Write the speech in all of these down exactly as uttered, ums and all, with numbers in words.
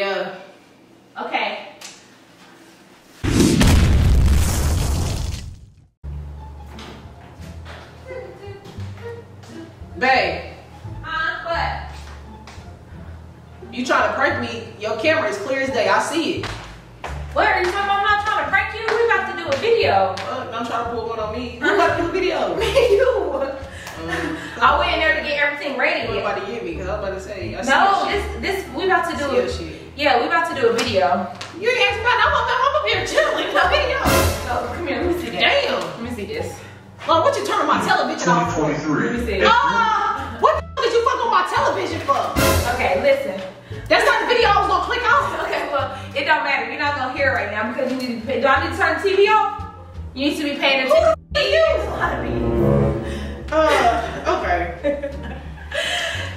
yeah. Okay. Babe. Huh? What? You trying to prank me? Your camera is clear as day. I see it. What are you talking about? I'm not trying to prank you. We about to do a video. Well, don't try to pull one on me. We about to do a video. Me, you. Um, I went in there to get everything ready. What about to get me? Cause I was about to say. I no, this, this, we about to do a shit. Yeah, we about to do a video. You ain't asking about it. I'm up, I'm up here chilling. No video. Oh, come here. Let me see this. Damn. Let me see this. Mom, what you turn on my television off? twenty twenty-three. Let me see. Ah, uh, what the did you fuck on my television for? Okay, listen. That's not the video I was gonna click off. Okay, well, it don't matter. You're not gonna hear it right now because you need to. Do I need to turn the T V off? You need to be paying attention. Who the you? There's a lot of me. Uh, okay.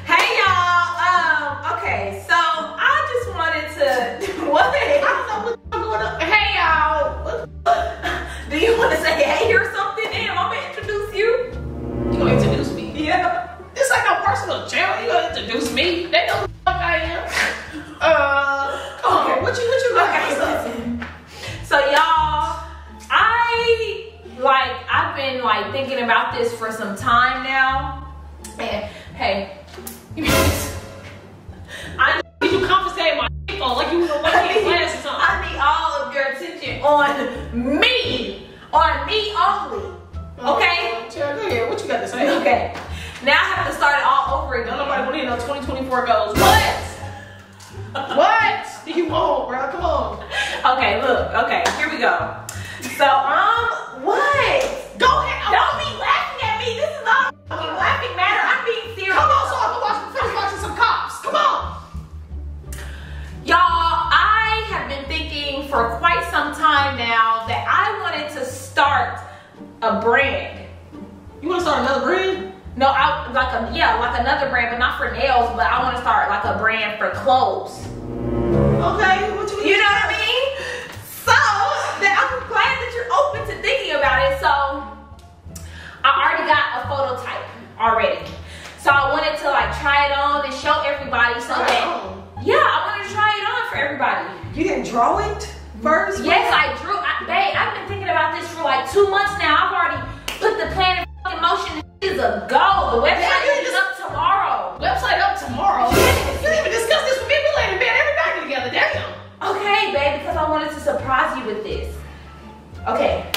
Hey y'all. Um. Okay. So I just wanted to. What? I don't know what's going on. Hey y'all. What the do you want to say hey or something? Damn, I'm gonna introduce you. You gonna introduce me? Yeah. This ain't no personal channel. You gonna introduce me? They know who the fuck I am. Uh. Oh, okay. What you? What you? Okay. Listen. So y'all, I. Like, I've been, like, thinking about this for some time now. And, hey, I need you confiscate my phone like you was a one-year class or something. I need all of your attention on me. On me only. Okay? Chill, go ahead. What you got to say? Okay. Now I have to start it all over again. Don't nobody want to know twenty twenty-four goals. What? What do you want, bro? Come on. Okay, look. Okay, here we go. So, um... What? Go ahead. I'm Don't be laughing at me. This is not a laughing matter. I'm being serious. Come on, so I can watch, finish watching some Cops. Come on. Y'all, I have been thinking for quite some time now that I wanted to start a brand. You want to start another brand? No, I like a yeah, like another brand, but not for nails. But I want to start like a brand for clothes. Okay, what you? You know what I mean? So that I'm glad that you're open to thinking about it. So I already got a phototype already. So I wanted to like try it on and show everybody something. Yeah, I wanted to try it on for everybody. You didn't draw it first? Yes, I drew. I, babe, I've been thinking about this for like two months now. I've already put the plan in motion. This is a go. The website yeah, is just, up tomorrow. Website up tomorrow? Yes. You didn't even discuss this with me. We laid in bed every night together. Damn. Okay, babe, because I wanted to surprise you with this. Okay,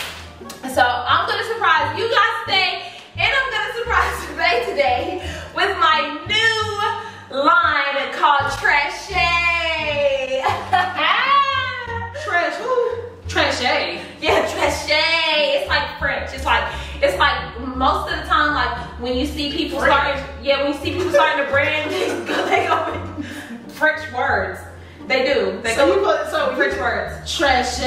so I'm going to surprise you guys today, and I'm going to surprise you today with my new line called Trashé. Trash who? Trashé. Yeah, Trashé. It's like French. It's like, it's like most of the time, like when you see people French. starting, yeah, when you see people starting to brand, they go with French words. They do. They so go, you put so French words. Trashé.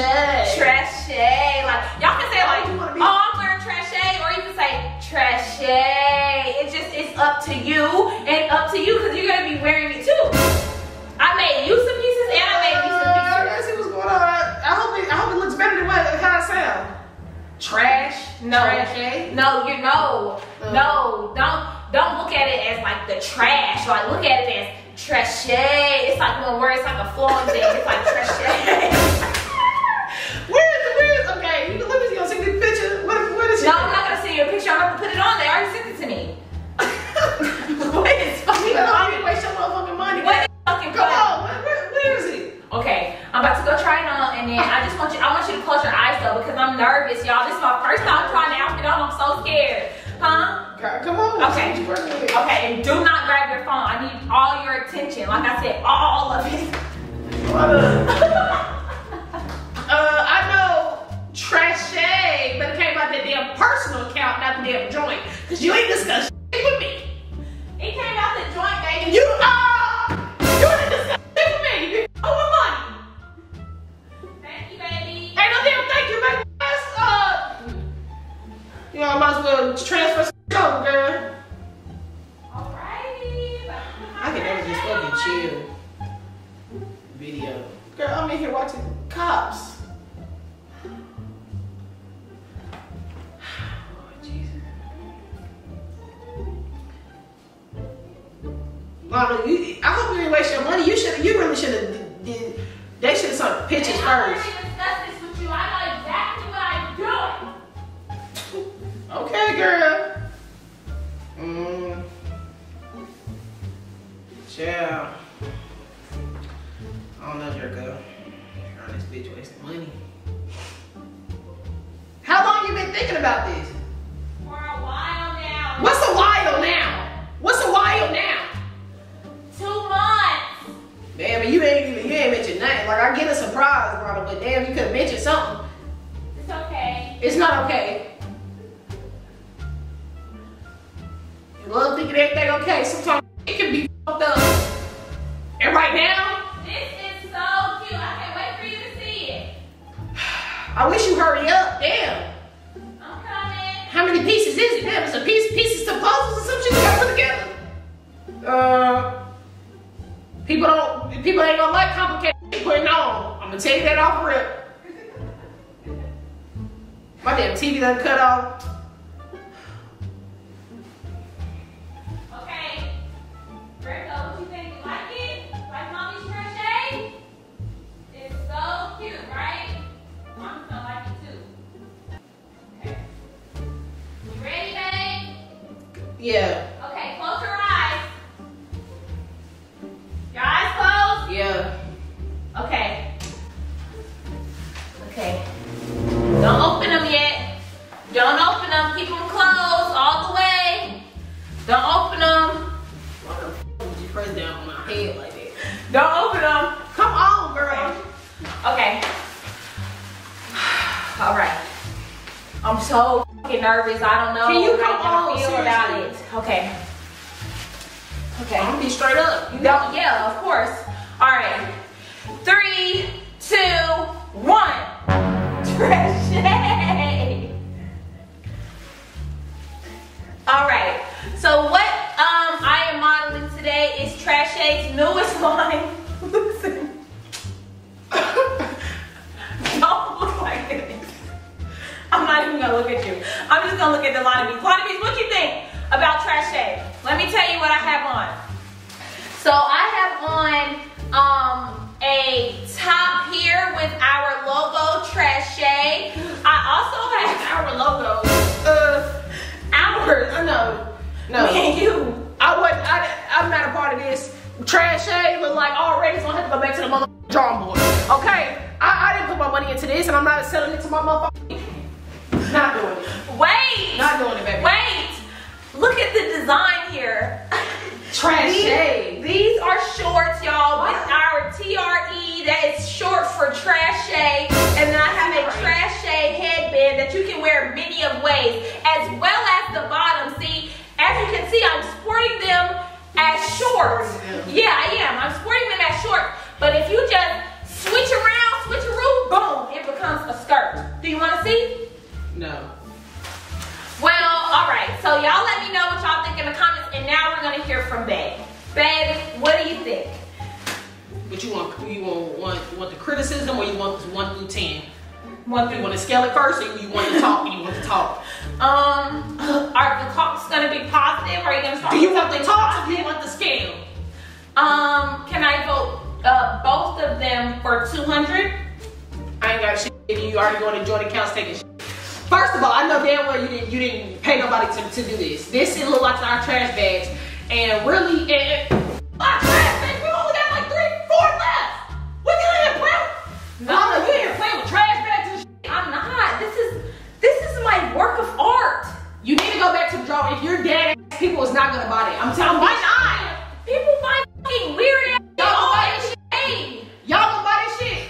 Trashé. Like y'all can say like, oh, I'm wearing trashé, or you can say trashé. It just it's up to you and up to you because you're gonna be wearing it too. I made you some pieces and I made you some pieces. Uh, I see what's going on. I hope it I hope it looks better than what how it sounds. Trash. No. Trashé. No, you know. Uh, no, don't don't look at it as like the trash. Like look at it as trashé. It's like one word, it's like a flowing thing. It's like trashé. Where is the where is okay, you let me see your secret picture. What is what is it? No, I'm not gonna send you a picture, I'm gonna put it on. They already sent it to me. What is fucking money? Waste your motherfucking money. What is fucking come on, where, where is it? Okay, I'm about to go try it on and then I just want you I want you to close your eyes though because I'm nervous, y'all. This is my first time trying the outfit on, I'm so scared. Huh? Come on. Okay. Okay, and do not grab your phone. I need all your attention. Like I said, all of it. uh, I know Trashé, but it came out that damn personal account, not the damn joint. Cause you ain't discussed shit with me. It came out the joint, baby. You are. Uh, you didn't discuss shit with me. You owe my money. Thank you, baby. Ain't no damn thank you, baby. That's uh. You know, I might as well transfer. Go, girl. Alrighty. I can never just fucking chill. Video. Girl, I'm in here watching Cops. Oh, Jesus. Mama, you, I hope you didn't waste your money. You should. You really should have out. I don't know, Jerko. Trying this bitch wasting money. How long you been thinking about this? For a while now. What's a while now? What's a while now? Two months. Damn, and you ain't even you ain't mentioned nothing. Like, I get a surprise, brother, but damn, you could have mentioned something. It's okay. It's not okay. You love thinking everything okay. Sometimes it can be fucked up. And right now, this is so cute. I can't wait for you to see it. I wish you hurry up. Damn. I'm coming. How many pieces is it? Damn, it's a piece, pieces to puzzles or some shit you gotta put together. Uh, people don't, people ain't gonna like complicated shit putting on. I'm gonna take that off rip. My damn T V done cut off. Yeah. Okay, close your eyes. Your eyes closed? Yeah. Okay. Okay. Don't open them yet. Don't open them. Keep them closed all the way. Don't open them. Why the fuck did you press down on my head like that? Don't open them. Come on, girl. Okay. All right. I'm so nervous. I don't know. Can you come on? Feel about it. Okay. Okay. I'm gonna be straight up. You don't. Yeah, of course. All right. Three, two, one. Trashé. All right. So what um I am modeling today is Trashé's newest line. Listen. Don't look like this. I'm not even gonna look at you. I'm just gonna look at the Lonnie's. Lonnie's, what you think about Trashé? Let me tell you what I have on. So I have on um, a top here with our logo, Trashé. I also have our logo. Uh, ours. I know. No. Me and you. I wasn't. I, I'm not a part of this. Trashé was like already, so I have to go back to the motherfucking drawing board. Okay. I, I didn't put my money into this, and I'm not selling it to my motherfucking. Not doing it. Wait. Not doing it, baby. Wait. Look at the design here. Trashé. These, these are shorts, y'all, with our T R E. That is short for Trashé. And then I have a Trashé headband that you can wear many of ways, as well as the bottom. See, as you can see, I'm sporting them as shorts. Yeah, I am. I'm sporting them as shorts. But if you just switch around, switcheroo, boom, it becomes a skirt. Do you want to see? No. Well, alright. So y'all let me know what y'all think in the comments, and now we're gonna hear from Babe. Babe, what do you think? But you want you want want, want the criticism, or you want one through ten? One through. You want to scale it first, or you want to talk? You want to talk? Um, are the talks gonna be positive, or are you gonna start? Do you want the talk, or do you want the scale? Um, can I vote uh, both of them for two hundred? I ain't got shit. You already going to join accounts taking shit. First of all, I know damn well you didn't you didn't pay nobody to, to do this. This is look like our trash bags, and really, and, and our trash bags. We only got like three, four left. What you in here playing? No, no, you in here playing with trash bags and shit. I'm not. This is this is my work of art. You need to go back to the drawing. If you're dead ass, people is not gonna buy it. I'm telling you. Why not? People buy fucking weird ass. Y'all buy this shit. Y'all gonna buy this shit.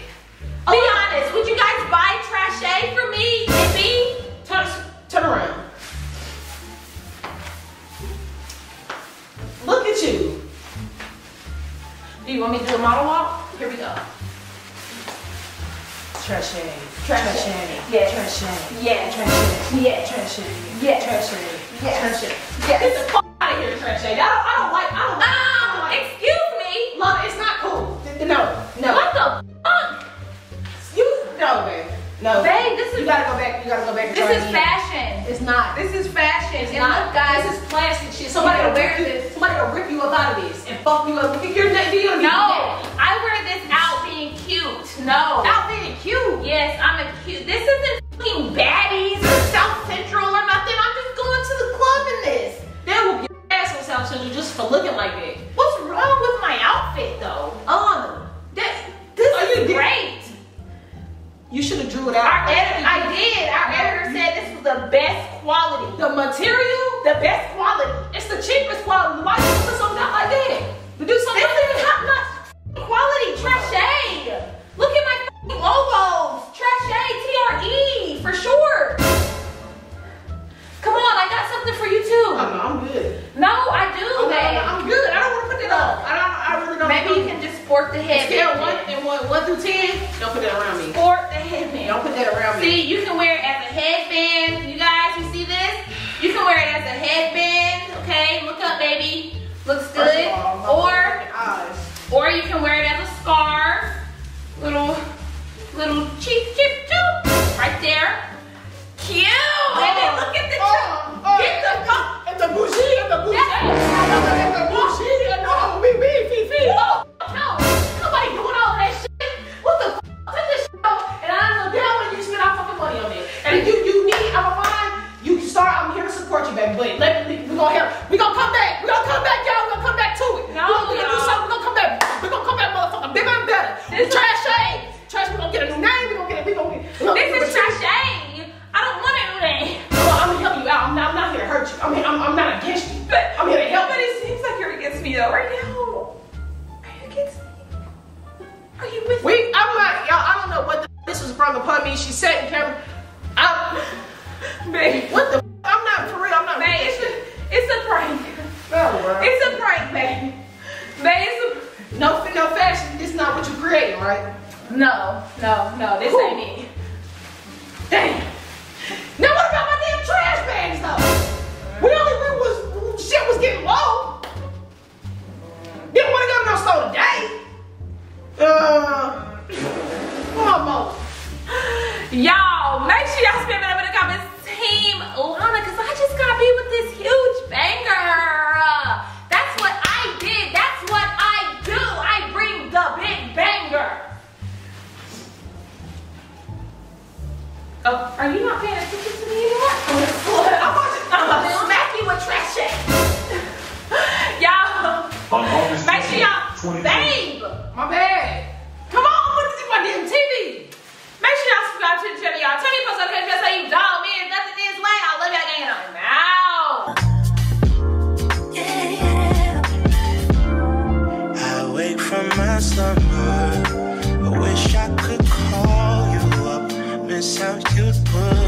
Be honest. Would you guys buy Trashé for me? Turn around. Look at you. Do you want me to do a model walk? Here we go. Trashé. Trashé. Yeah. Trashé. Yeah. Trashé. Yeah. Trashé. Yeah. Trashé. Yeah. Trashé. Yeah. Get the fuck out of here, Trashé. I don't, I don't like. I don't like. Oh, I don't like. Excuse me. Mama, it's not cool. No. No. What the fuck? Excuse me. No, babe. No. Babe, this is. You gotta go back. You gotta go back. This is fashion. It's not. This is fashion. It's and not. Look, guys, this is plastic shit. Somebody gonna wear this. Somebody gonna rip you up out of this and fuck you up. If you're not, you no, I wear this out being cute. No. Out being cute. Yes, I'm a cute. This isn't fucking baddies or South Central or nothing. I'm just going to the club in this. That will be your ass on South Central just for looking like that. What's wrong with my outfit? material, the best quality. It's the cheapest quality. Why you put something out like that? You do something this like is top notch quality. Trashé. Look at my logos. Trashé, T R E for short. Come on, I got something for you too. No, no, I'm good. No, I do, oh, man. No, no, I'm good. I don't want to put that up. I don't. I really don't. Maybe you can just sport the head. Scale one and one, one through ten. Don't put that around me. Sport the headband. Don't put that around me. See, you can wear it as a headband. You guys, you see this? You can wear it as a headband, okay? Look up, baby. Looks good. All, or, or you can wear it as a scarf. Little, little cheap, cheap, cheap. Right there. Cute. Oh, and then look at the oh, oh, get the oh. It's a bougie. It's a bougie. It's a bougie. No, we, we, we, we. Oh, no. Nobody doing all that shit. What the f? Took this shit out, and I don't know damn when you spend all fucking money on it. And you, you need, I'm a fine. You start, I'm here to support you, baby. But let me, we're gonna help. We're gonna come back. We're gonna come back, y'all. We're gonna come back to it. No, we're gonna do something. We're gonna come back. We're gonna come back, motherfucker. Bigger and better. This is Trashé. Trash, we're gonna get a new name. We're gonna get it. We're gonna get it. This is Trashé. I don't want to do that. No, I'm gonna help you out. I'm not, I'm not here to hurt you. I mean, I'm, I'm not against you. But I'm here to help. But it seems like you're against me, though, right now. Are you against me? Are you with we, me? I'm not, y'all. I don't know what the this was brought upon me. She sat in camera. I, babe, what the f I'm not for real, I'm not babe, it's a, it's a prank. Oh, wow. It's a prank, babe. Babe, it's a no, no fashion, this is not what you creating, right? No, no, no, this ooh ain't it. Damn. Now what about my damn trash bags though? We only knew was shit was getting low. Didn't want to go to no store today. Uh come on, y'all, make sure y'all spend it up in the comments. Team Lana, because I just gotta be with this huge banger. Uh, that's what I did. That's what I do. I bring the big banger. Oh, are you not paying attention to me anymore? I'm gonna, I'm gonna, I'm gonna smack you with Trashé. Y'all, make sure y'all, babe, my bad. Come on, put this in my damn T V. Make sure y'all subscribe to the channel, y'all. Turn your post notifications so you don't miss nothing this late. I love y'all, gang, and I'm out. Yeah. I wake from my slumber. I wish I could call you up. Miss how you'd put.